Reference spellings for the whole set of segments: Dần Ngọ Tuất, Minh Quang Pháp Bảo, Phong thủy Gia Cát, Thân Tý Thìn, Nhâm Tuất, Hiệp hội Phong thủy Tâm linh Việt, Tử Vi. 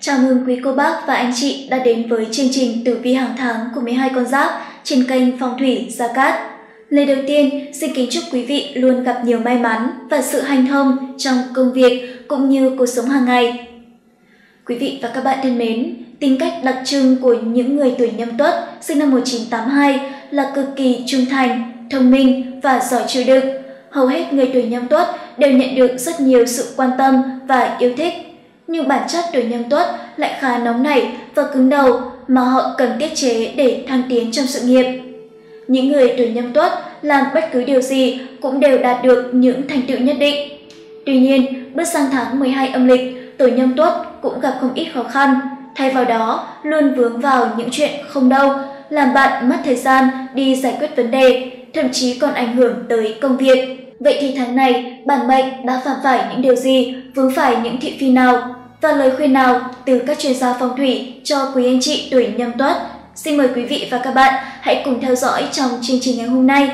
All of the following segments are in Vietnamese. Chào mừng quý cô bác và anh chị đã đến với chương trình Tử Vi hàng tháng của 12 con giáp trên kênh Phong thủy Gia Cát. Lời đầu tiên, xin kính chúc quý vị luôn gặp nhiều may mắn và sự hanh thông trong công việc cũng như cuộc sống hàng ngày. Quý vị và các bạn thân mến, tính cách đặc trưng của những người tuổi Nhâm Tuất sinh năm 1982 là cực kỳ trung thành, thông minh và giỏi chịu đựng. Hầu hết người tuổi Nhâm Tuất đều nhận được rất nhiều sự quan tâm và yêu thích. Nhưng bản chất tuổi Nhâm Tuất lại khá nóng nảy và cứng đầu mà họ cần tiết chế để thăng tiến trong sự nghiệp. Những người tuổi Nhâm Tuất làm bất cứ điều gì cũng đều đạt được những thành tựu nhất định. Tuy nhiên, bước sang tháng 12 âm lịch, tuổi Nhâm Tuất cũng gặp không ít khó khăn. Thay vào đó, luôn vướng vào những chuyện không đâu, làm bạn mất thời gian đi giải quyết vấn đề, thậm chí còn ảnh hưởng tới công việc. Vậy thì tháng này, bản mệnh đã phạm phải những điều gì, vướng phải những thị phi nào? Và lời khuyên nào từ các chuyên gia phong thủy cho quý anh chị tuổi Nhâm Tuất? Xin mời quý vị và các bạn hãy cùng theo dõi trong chương trình ngày hôm nay.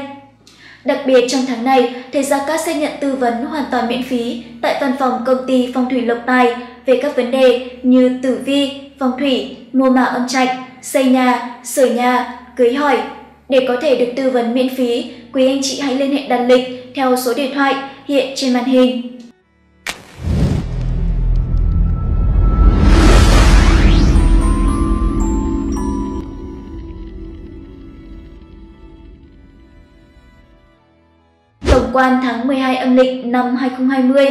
Đặc biệt trong tháng này, thầy Gia Cát sẽ nhận tư vấn hoàn toàn miễn phí tại văn phòng công ty phong thủy Lộc Tài về các vấn đề như tử vi, phong thủy, mua mả âm trạch, xây nhà, sửa nhà, cưới hỏi. Để có thể được tư vấn miễn phí, quý anh chị hãy liên hệ đặt lịch theo số điện thoại hiện trên màn hình. Tổng quan tháng 12 âm lịch năm 2020.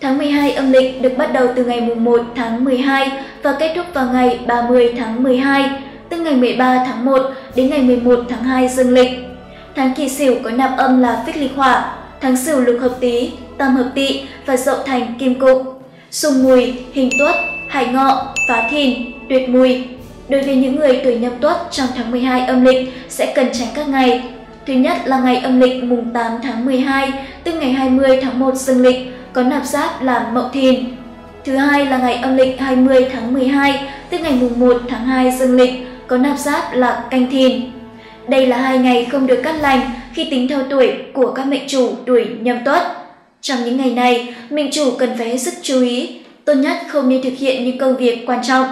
Tháng 12 âm lịch được bắt đầu từ ngày 1 tháng 12 và kết thúc vào ngày 30 tháng 12, từ ngày 13 tháng 1 đến ngày 11 tháng 2 dương lịch. Tháng Kỷ Sửu có nạp âm là Phích Lịch Hỏa, tháng Sửu lục hợp Tý, tam hợp Tỵ và Dậu thành Kim Cục. Xung Mùi, Hình Tuất, Hải Ngọ, Phá Thìn, Tuyệt Mùi. Đối với những người tuổi Nhâm Tuất trong tháng 12 âm lịch sẽ cần tránh các ngày. Thứ nhất là ngày âm lịch mùng 8 tháng 12 tức ngày 20 tháng 1 dương lịch, có nạp giáp là Mậu Thìn. Thứ hai là ngày âm lịch 20 tháng 12 tức ngày mùng 1 tháng 2 dương lịch, có nạp giáp là Canh Thìn. Đây là hai ngày không được cát lành khi tính theo tuổi của các mệnh chủ tuổi Nhâm Tuất. Trong những ngày này, mệnh chủ cần phải hết sức chú ý, tốt nhất không nên thực hiện những công việc quan trọng.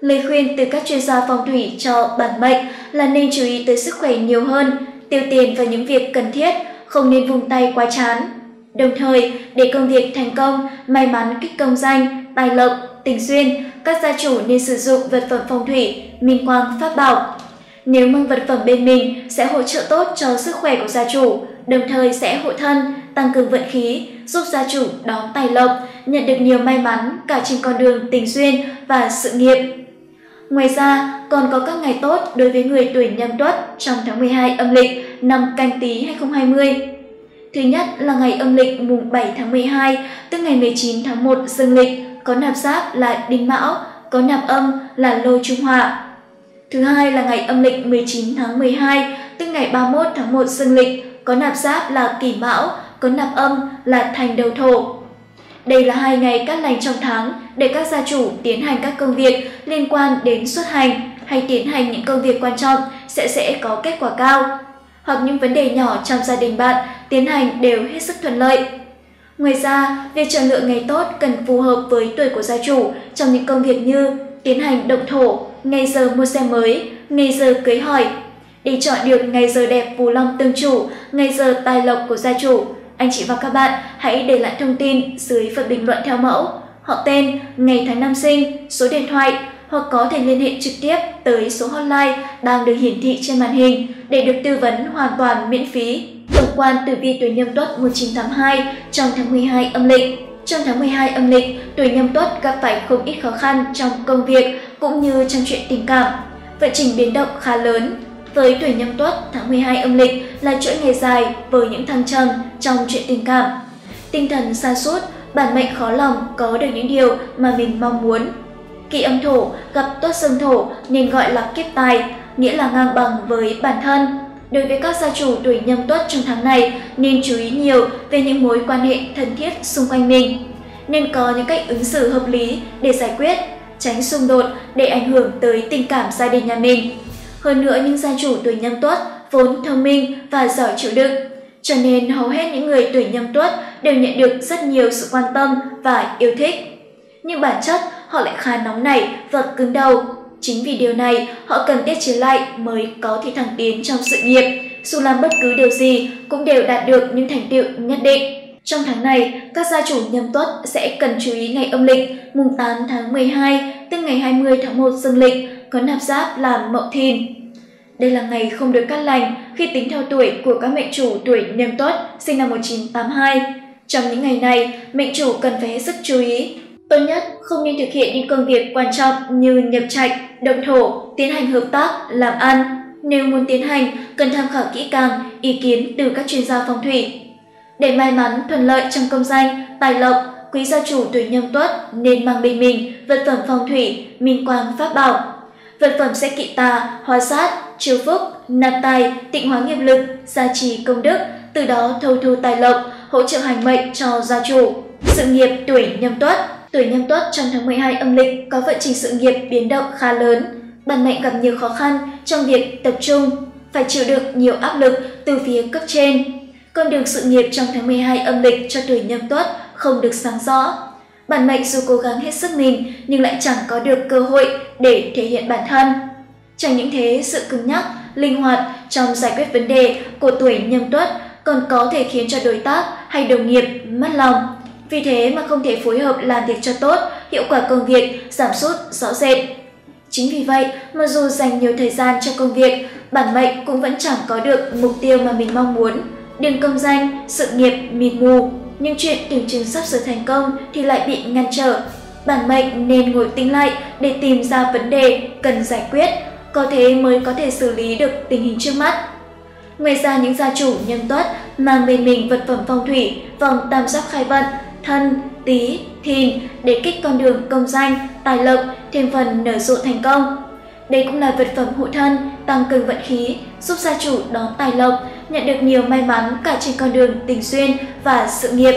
Lời khuyên từ các chuyên gia phong thủy cho bản mệnh là nên chú ý tới sức khỏe nhiều hơn, tiêu tiền vào những việc cần thiết, không nên vung tay quá chán. Đồng thời, để công việc thành công, may mắn kích công danh, tài lộc, tình duyên, các gia chủ nên sử dụng vật phẩm phong thủy, Minh Quang Pháp Bảo. Nếu mang vật phẩm bên mình sẽ hỗ trợ tốt cho sức khỏe của gia chủ, đồng thời sẽ hộ thân, tăng cường vận khí, giúp gia chủ đón tài lộc, nhận được nhiều may mắn cả trên con đường tình duyên và sự nghiệp. Ngoài ra, còn có các ngày tốt đối với người tuổi Nhâm Tuất trong tháng 12 âm lịch năm Canh Tý 2020. Thứ nhất là ngày âm lịch mùng 7 tháng 12 tức ngày 19 tháng 1 dương lịch, có nạp giáp là Đinh Mão, có nạp âm là Lô Trung Hỏa. Thứ hai là ngày âm lịch 19 tháng 12 tức ngày 31 tháng 1 dương lịch, có nạp giáp là Kỷ Mão, có nạp âm là Thành Đầu Thổ. Đây là hai ngày cát lành trong tháng để các gia chủ tiến hành các công việc liên quan đến xuất hành hay tiến hành những công việc quan trọng sẽ có kết quả cao, hoặc những vấn đề nhỏ trong gia đình bạn tiến hành đều hết sức thuận lợi. Ngoài ra, việc chọn lựa ngày tốt cần phù hợp với tuổi của gia chủ trong những công việc như tiến hành động thổ, ngày giờ mua xe mới, ngày giờ cưới hỏi. Để chọn được ngày giờ đẹp phù long tương chủ, ngày giờ tài lộc của gia chủ, anh chị và các bạn hãy để lại thông tin dưới phần bình luận theo mẫu họ tên, ngày tháng năm sinh, số điện thoại, hoặc có thể liên hệ trực tiếp tới số hotline đang được hiển thị trên màn hình để được tư vấn hoàn toàn miễn phí. Tổng quan tử vi tuổi Nhâm Tuất 1982 trong tháng 12 âm lịch. Trong tháng 12 âm lịch, tuổi Nhâm Tuất gặp phải không ít khó khăn trong công việc cũng như trong chuyện tình cảm. Vận trình biến động khá lớn. Với tuổi Nhâm Tuất, tháng 12 âm lịch là chuỗi ngày dài với những thăng trầm trong chuyện tình cảm. Tinh thần sa sút, bản mệnh khó lòng có được những điều mà mình mong muốn. Kỷ âm thổ gặp tuất dương thổ nên gọi là kiếp tài, nghĩa là ngang bằng với bản thân. Đối với các gia chủ tuổi Nhâm Tuất trong tháng này nên chú ý nhiều về những mối quan hệ thân thiết xung quanh mình. Nên có những cách ứng xử hợp lý để giải quyết, tránh xung đột để ảnh hưởng tới tình cảm gia đình nhà mình. Hơn nữa, những gia chủ tuổi Nhâm Tuất vốn thông minh và giỏi chịu đựng, cho nên hầu hết những người tuổi Nhâm Tuất đều nhận được rất nhiều sự quan tâm và yêu thích. Nhưng bản chất, họ lại khá nóng nảy và cứng đầu. Chính vì điều này, họ cần tiết chế lại mới có thể thăng tiến trong sự nghiệp. Dù làm bất cứ điều gì cũng đều đạt được những thành tựu nhất định. Trong tháng này, các gia chủ Nhâm Tuất sẽ cần chú ý ngày âm lịch mùng 8 tháng 12 tức ngày 20 tháng 1 dương lịch có nạp giáp là Mậu Thìn. Đây là ngày không được cát lành khi tính theo tuổi của các mệnh chủ tuổi Nhâm Tuất sinh năm 1982. Trong những ngày này, mệnh chủ cần phải hết sức chú ý. Tốt nhất không nên thực hiện những công việc quan trọng như nhập trạch, động thổ, tiến hành hợp tác, làm ăn. Nếu muốn tiến hành, cần tham khảo kỹ càng ý kiến từ các chuyên gia phong thủy. Để may mắn, thuận lợi trong công danh, tài lộc, quý gia chủ tuổi Nhâm Tuất nên mang bên mình vật phẩm phong thủy, Minh Quang Pháp Bảo. Vật phẩm sẽ kỵ tà, hóa sát, chiếu phúc, nạp tài, tịnh hóa nghiệp lực, gia trì công đức, từ đó thâu thu tài lộc, hỗ trợ hành mệnh cho gia chủ. Sự nghiệp tuổi Nhâm Tuất. Tuổi Nhâm Tuất trong tháng 12 âm lịch có vận trình sự nghiệp biến động khá lớn. Bản mệnh gặp nhiều khó khăn trong việc tập trung, phải chịu đựng nhiều áp lực từ phía cấp trên. Con đường sự nghiệp trong tháng 12 âm lịch cho tuổi Nhâm Tuất không được sáng rõ. Bản mệnh dù cố gắng hết sức mình nhưng lại chẳng có được cơ hội để thể hiện bản thân. Chẳng những thế, sự cứng nhắc, linh hoạt trong giải quyết vấn đề của tuổi Nhâm Tuất còn có thể khiến cho đối tác hay đồng nghiệp mất lòng. Vì thế mà không thể phối hợp làm việc cho tốt, hiệu quả công việc giảm sút rõ rệt. Chính vì vậy, mặc dù dành nhiều thời gian cho công việc, bản mệnh cũng vẫn chẳng có được mục tiêu mà mình mong muốn. Đường công danh, sự nghiệp mịt mù, nhưng chuyện tưởng chừng sắp sửa thành công thì lại bị ngăn trở. Bản mệnh nên ngồi tính lại để tìm ra vấn đề cần giải quyết, có thế mới có thể xử lý được tình hình trước mắt. Ngoài ra, những gia chủ Nhâm Tuất mang bên mình vật phẩm phong thủy, vòng tam giác khai vận, Thân, Tý, Thìn để kích con đường công danh, tài lộc, thêm phần nở rộ thành công. Đây cũng là vật phẩm hộ thân, tăng cường vận khí, giúp gia chủ đón tài lộc, nhận được nhiều may mắn cả trên con đường tình duyên và sự nghiệp.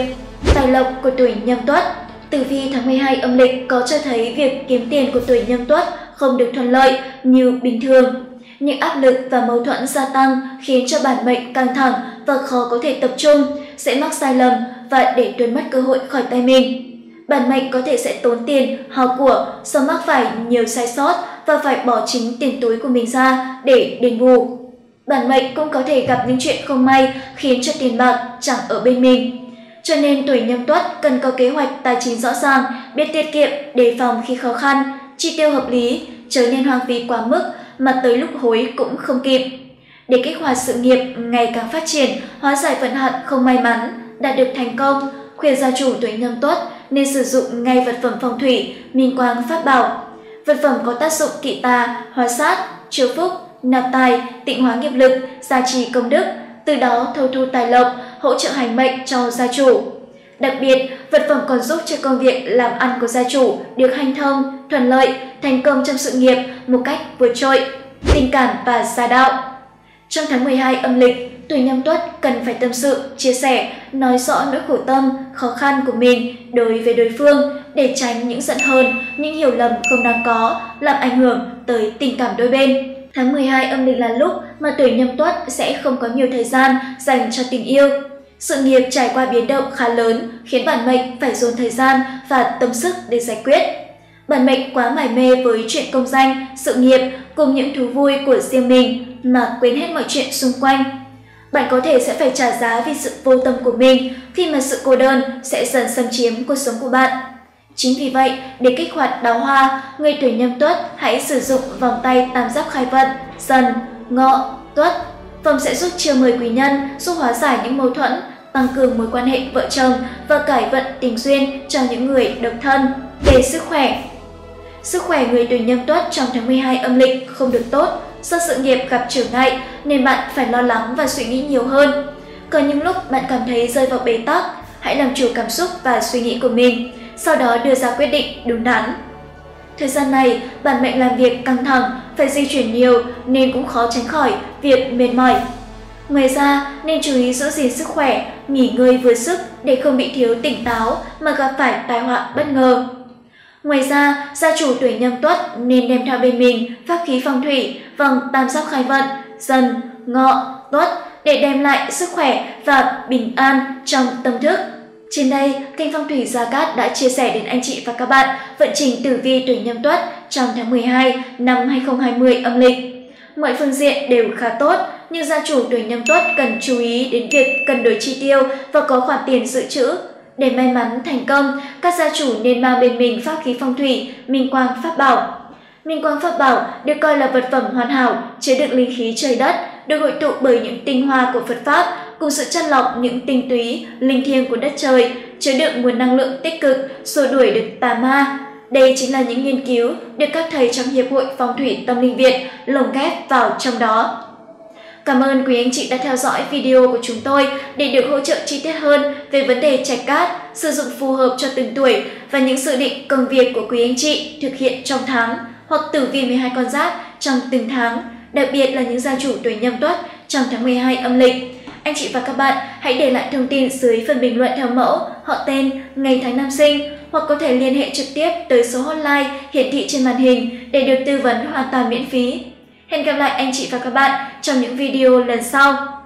Tài lộc của tuổi Nhâm Tuất. Tử vi tháng 12 âm lịch có cho thấy việc kiếm tiền của tuổi Nhâm Tuất không được thuận lợi như bình thường. Những áp lực và mâu thuẫn gia tăng khiến cho bản mệnh căng thẳng và khó có thể tập trung, sẽ mắc sai lầm và để tuột mất cơ hội khỏi tay mình. Bản mệnh có thể sẽ tốn tiền, hao của, do mắc phải nhiều sai sót và phải bỏ chính tiền túi của mình ra để đền bù. Bản mệnh cũng có thể gặp những chuyện không may khiến cho tiền bạc chẳng ở bên mình. Cho nên tuổi Nhâm Tuất cần có kế hoạch tài chính rõ ràng, biết tiết kiệm, đề phòng khi khó khăn, chi tiêu hợp lý, chớ nên hoang phí quá mức mà tới lúc hối cũng không kịp. Để kích hoạt sự nghiệp ngày càng phát triển, hóa giải vận hạn không may mắn, đạt được thành công, khuyên gia chủ tuổi Nhâm Tuất nên sử dụng ngay vật phẩm phong thủy, Minh Quang Pháp Bảo. Vật phẩm có tác dụng kỵ tà, hóa sát, chiếu phúc, nạp tài, tịnh hóa nghiệp lực, gia trì công đức, từ đó thâu thu tài lộc, hỗ trợ hành mệnh cho gia chủ. Đặc biệt, vật phẩm còn giúp cho công việc làm ăn của gia chủ được hanh thông, thuận lợi, thành công trong sự nghiệp một cách vượt trội. Tình cảm và gia đạo. Trong tháng 12 âm lịch, tuổi Nhâm Tuất cần phải tâm sự, chia sẻ, nói rõ nỗi khổ tâm, khó khăn của mình đối với đối phương để tránh những giận hờn, những hiểu lầm không đáng có, làm ảnh hưởng tới tình cảm đôi bên. Tháng 12 âm lịch là lúc mà tuổi Nhâm Tuất sẽ không có nhiều thời gian dành cho tình yêu. Sự nghiệp trải qua biến động khá lớn khiến bản mệnh phải dồn thời gian và tâm sức để giải quyết. Bản mệnh quá mải mê với chuyện công danh, sự nghiệp cùng những thú vui của riêng mình mà quên hết mọi chuyện xung quanh. Bạn có thể sẽ phải trả giá vì sự vô tâm của mình khi mà sự cô đơn sẽ dần xâm chiếm cuộc sống của bạn. Chính vì vậy, để kích hoạt đào hoa, người tuổi Nhâm Tuất hãy sử dụng vòng tay tam giác khai vận Dần, Ngọ, Tuất. Vòng sẽ giúp chiêu mời quý nhân, giúp hóa giải những mâu thuẫn, tăng cường mối quan hệ vợ chồng và cải vận tình duyên cho những người độc thân. Về sức khỏe. Sức khỏe người tuổi Nhâm Tuất trong tháng 12 âm lịch không được tốt, do sự nghiệp gặp trở ngại nên bạn phải lo lắng và suy nghĩ nhiều hơn. Có những lúc bạn cảm thấy rơi vào bế tắc, hãy làm chủ cảm xúc và suy nghĩ của mình, sau đó đưa ra quyết định đúng đắn. Thời gian này, bản mệnh làm việc căng thẳng, phải di chuyển nhiều nên cũng khó tránh khỏi việc mệt mỏi. Ngoài ra, nên chú ý giữ gìn sức khỏe, nghỉ ngơi vừa sức để không bị thiếu tỉnh táo mà gặp phải tai họa bất ngờ. Ngoài ra, gia chủ tuổi Nhâm Tuất nên đem theo bên mình pháp khí phong thủy, vòng tam giác khai vận Dần, Ngọ, Tuất để đem lại sức khỏe và bình an trong tâm thức. Trên đây, kênh Phong thủy Gia Cát đã chia sẻ đến anh chị và các bạn vận trình tử vi tuổi Nhâm Tuất trong tháng 12 năm 2020 âm lịch. Mọi phương diện đều khá tốt, nhưng gia chủ tuổi Nhâm Tuất cần chú ý đến việc cân đối chi tiêu và có khoản tiền dự trữ. Để may mắn thành công, các gia chủ nên mang bên mình pháp khí phong thủy Minh Quang Pháp Bảo. Minh Quang Pháp Bảo được coi là vật phẩm hoàn hảo, chứa đựng linh khí trời đất, được hội tụ bởi những tinh hoa của Phật Pháp cùng sự chắt lọc những tinh túy, linh thiêng của đất trời, chứa đựng nguồn năng lượng tích cực, xua đuổi được tà ma. Đây chính là những nghiên cứu được các thầy trong Hiệp hội Phong thủy Tâm linh Việt lồng ghép vào trong đó. Cảm ơn quý anh chị đã theo dõi video của chúng tôi. Để được hỗ trợ chi tiết hơn về vấn đề trạch cát, sử dụng phù hợp cho từng tuổi và những dự định công việc của quý anh chị thực hiện trong tháng hoặc tử vi 12 con giáp trong từng tháng, đặc biệt là những gia chủ tuổi Nhâm Tuất trong tháng 12 âm lịch. Anh chị và các bạn hãy để lại thông tin dưới phần bình luận theo mẫu, họ tên, ngày tháng năm sinh hoặc có thể liên hệ trực tiếp tới số hotline hiển thị trên màn hình để được tư vấn hoàn toàn miễn phí. Hẹn gặp lại anh chị và các bạn trong những video lần sau.